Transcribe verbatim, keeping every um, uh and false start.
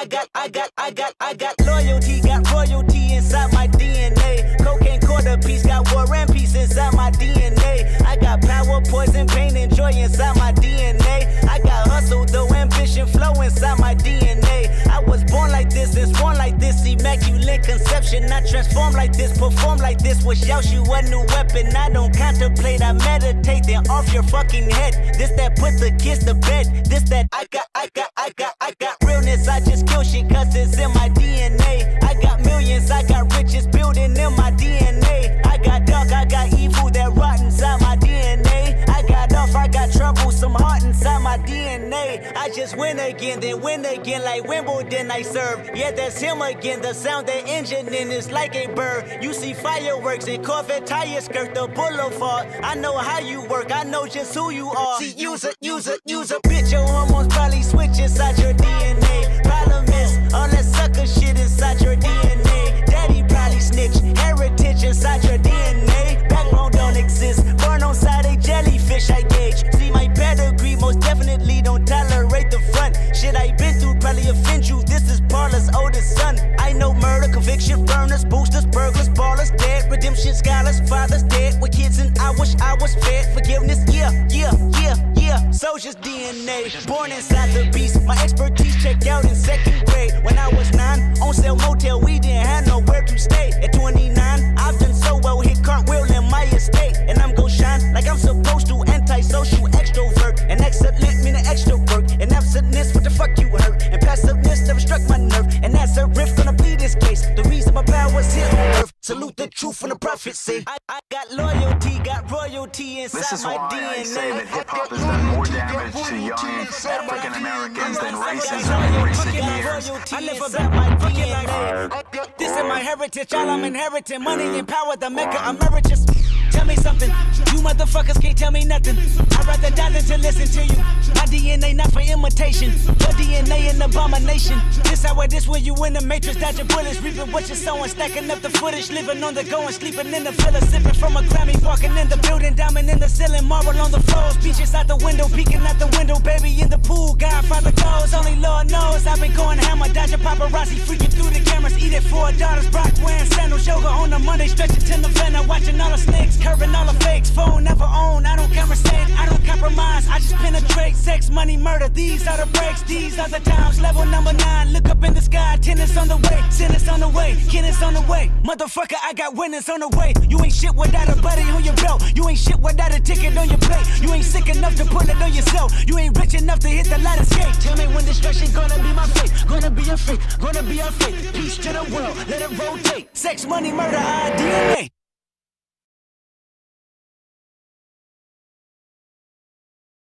I got, I got, I got, I got loyalty, got royalty inside my D N A. Cocaine quarter piece, got war and peace inside my D N A. I got power, poison, pain, and joy inside my D N A. I got hustle, though, ambition, flow inside my D N A. I was born like this, and sworn like this, immaculate conception. I transform like this, perform like this, wish y'all shoot a new weapon. I don't contemplate, I meditate, then off your fucking head. This that put the kids to bed, this that I got, I got, I got, I got realness. I just kill shit cause it's in my D N A. I got millions, I got riches building in my D N A. I got dark, I got evil that rot inside my D N A. I got off, I got troublesome heart inside my D N A. I just win again, then win again like Wimbledon I serve. Yeah, that's him again, the sound that engine in is like a bird. You see fireworks and Corvette tires skirt the boulevard. I know how you work, I know just who you are. See, use a, use a, use a bitch, your hormones probably switch inside your D N A. Problem is, all that sucker shit inside your D N A. Daddy probably snitched, heritage inside your D N A. Backbone don't exist, born on side a jellyfish I gauge. See my pedigree, most definitely don't tolerate the front. Shit I been through probably offend you, this is Parla's oldest son. I know murder, conviction, burners, boosters, burglars, ballers, dead, redemption, scholars, fathers, dead, with kids and I wish I was fed. Forgiveness, yeah, yeah, yeah, yeah. Soldier's D N A, born inside the beast. My expertise checked out in second grade. When I was nine, on sale motel, we didn't have nowhere to stay. At twenty-nine, I've done so well, hit cartwheel in my estate. And I'm gon' shine like I'm supposed to, antisocial extrovert. And excellent meaning extra work. And absentness, what the fuck you hurt? And passiveness never struck my nerve. And that's a riff, gonna bleed this case. The reason my power's here on earth. Salute the truth and the prophecy. I, I got loyalty, got royalty inside this is my why D N A. I say that hip-hop has done more damage to young African-Americans than racism in recent years. I live about my D N A. This is my heritage, all I'm inheriting. Money and power, the maker emeritus. Tell me something, you motherfuckers can't tell me nothing. I'd rather die than to listen to you. My D N A not for imitation, your D N A an abomination. This how it is when you in the matrix, dodging bullets, reaping what you're sowing, stacking up the footage, living on the go and sleeping in the villa, sipping from a Grammy, walking in the building, diamond in the ceiling, marble on the floors, beaches out the window, peeking out the window, baby in the pool, Godfather goes, only Lord knows. I've been going hammer, dodging paparazzi, freaking through the cameras, eating four daughters, Brock wearing sandals, yoga on the Monday, stretching to Nevada, watching all the snakes. Curving all the fakes, phone never own. I don't camera save, I don't compromise. I just penetrate, sex, money, murder. These are the breaks, these are the times. Level number nine, look up in the sky. Tennis on the way, tennis on the way, tennis on the way. Motherfucker, I got winners on the way. You ain't shit without a buddy on your belt. You ain't shit without a ticket on your plate. You ain't sick enough to put it on yourself. You ain't rich enough to hit the light escape. Tell me when destruction gonna be my fate. Gonna be a fate, gonna be a fate. Peace to the world, let it rotate. Sex, money, murder, I D.